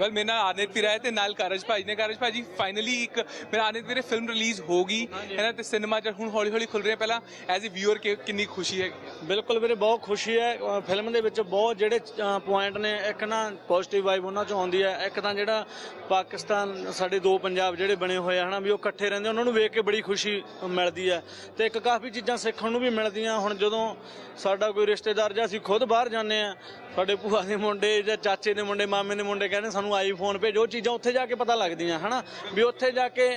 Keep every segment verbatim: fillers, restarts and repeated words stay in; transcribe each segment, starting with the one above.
कल मेरा आनंद पी रहे थे नाल कारज भाजी ने कारज भाजी फाइनली एक मेरा आनंद पी फिल्म रिलीज होगी है ना, तो सिनेमा जो हूँ हौली हौली खुल रहे हैं। पहला एज ए व्यूअर के कितनी खुशी है? बिल्कुल मेरे बहुत खुशी है। फिल्म के बहुत जोड़े पॉइंट ने एक ना पॉजिटिव वाइब उन्होंने आँदी है, एक तो जोड़ा पाकिस्तान साढ़े दो पंजाब जोड़े बने हुए है ना भी वो इकट्ठे रहते उन्होंने वेख के बड़ी खुशी मिलती है, तो एक काफ़ी चीज़ा सीखण नूं भी मिलदियां। हुण जदों साडा कोई रिश्तेदार जां असीं खुद बाहर जाने साडे भूआ दे मुंडे जां चाचे दे मुंडे मामे दे मुंडे कहंदे सानूं आईफोन भेजो, चीज़ां उत्थे जाके पता लगदियां है ना भी उत्थे जाके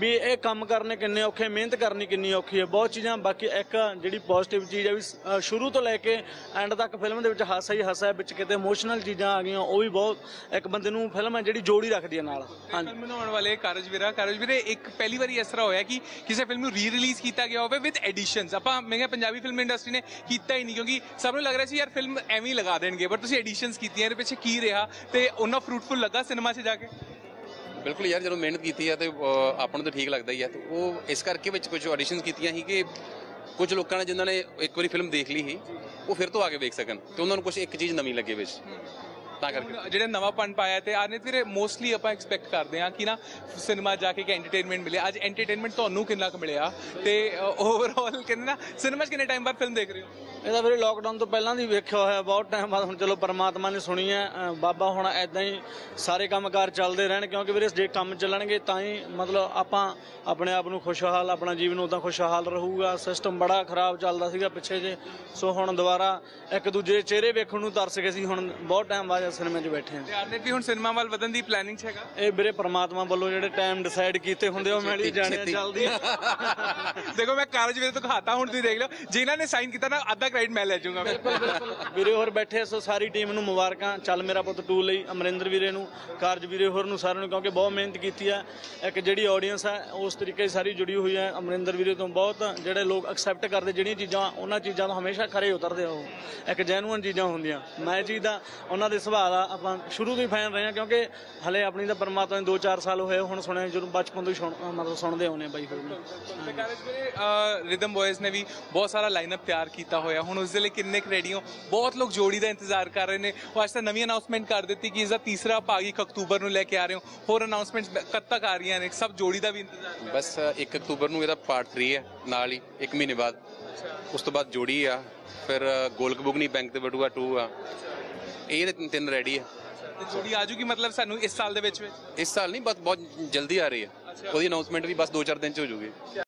भी इह काम करने किन्ने औखे, मेहनत करनी किन्नी औखी है, बहुत चीज़ां। बाकी एक जिहड़ी पॉजिटिव चीज़ है भी शुरू तो लैके एंड तक फिल्म दे विच हासा ही हासा है, विच किते इमोशनल चीज़ां आ गईयां, ओह भी बहुत एक बंदे नूं फिल्म है जिहड़ी जोड़ी रखदी है नाल। हां जी बनाउण वाले कारज वीरा कारज वीरे एक पहली बारी इस तरह होया कि किसी फिल्म नूं री रिलीज़ किया गया होवे विद एडिशनस। आपां मैं कहा पंजाबी फिल्म इंडस्ट्री ने किया ही नहीं, क्योंकि सबनूं लग रहा सी यार फिल्म एवें लगा देणगे, पर तुसीं एडिशनस कीतीआं, इहदे पिछे की रहा ते उन्ना फ्रूटफुल लगा सिनेमा 'च जाके? बिल्कुल यार जदों मेहनत की है तो आपां नूं तो ठीक लगता ही है, तो वो इस करके विच कुछ एडिशनस कीतीआं सी कि कुछ लोगों ने जिन्होंने एक बारी फिल्म देख ली ही वो फिर तो आके देख सकन तो उन्होंने कुछ एक चीज़ नवीं लगे विच जो नवापन पाया। तो आने फिर मोस्टली आप एक्सपैक्ट करते हैं कि ना सिनेमा जाके एंटरटेनमेंट मिले, अज एंटरटेनमेंट तो कि मिले तो ओवरऑल कहते ना सिनेमा किन्ने टाइम बाद फिल्म देख रहे हो? ये फिर लॉकडाउन तो पहला भी वेखा हुआ बहुत टाइम बाद, हम चलो परमात्मा ने सुनी है बाबा हुण ऐदा ही सारे काम कार चलते रहन, क्योंकि फिर जे काम चलणगे तां ही मतलब आप अपने आप को खुशहाल, अपना जीवन उदा खुशहाल रहूगा। सिस्टम बड़ा खराब चलता सीगा पिछे जे, सो हुण दोबारा एक दूजे चेहरे वेखण नूं तरस गए सी हुण बहुत टाइम बाद सिनेमा च बैठे हैं। सिनेमा वाल वधण दी प्लानिंग हैगा ये वीरे परमात्मा वालों जो टाइम डिसाइड किए होंगे वो मिल ही जाने चलदी। देखो मैं कारज वीरे तो खाता हूँ तुम देख लो जिन्होंने ने साइन किया ना आधा क्रेडिट मैं लै जाऊंगा। वीरे होर बैठे सो सारी टीम नूं मुबारकां चल मेरा पुत टू लई, अमरिंदर वीरे नूं, कारज वीरे होर नूं सारे नूं, क्योंकि बहुत मेहनत की है। एक जी ऑडियंस है उस तरीके सारी जुड़ी हुई है अमरिंदर वीरे तो, बहुत जोड़े लोग एक्सैप्ट करते जोड़ियां चीज़ां उन्होंने चीज़ों का हमेशा खरे उतरते, वो एक जैनुअन चीज़ां होंदियां। मैं चीज़ का उन्होंने सुभाव का अपना शुरू तो ही फैन रहे हैं, क्योंकि हले अपनी तो परमात्मा दो चार साल हुए हूँ सुने जो बचपन तो ही सुन मतलब सुनते आने बई फिल्म। रिदम बॉयज़ ने भी बहुत सारा लाइनअप तैयार किया होया हूँ, उस लिए किन्ने रेडी हो बहुत लोग जोड़ी का इंतजार कर रहे हैं। और अच्छा नवी अनाउंसमेंट कर दी कि इसका तीसरा भाग एक अक्तूबर को लैके आ रहे हो, होर अनाउंसमेंट कद तक आ रही हैं? सब जोड़ी का भी इंतजार बस एक अक्तूबर को पार्ट थ्री है, नाल ही एक महीने बाद उस तो बाद जोड़ी आ, फिर गोलक बुगनी बैंक ते बटुआ टू आ, ये तीन रेडी है। जोड़ी आजूगी मतलब सानू इस साल दे विच? इस साल नहीं बस बहुत जल्दी आ रही है, उसकी अनाउंसमेंट भी बस दो चार दिन च हो जाएगी।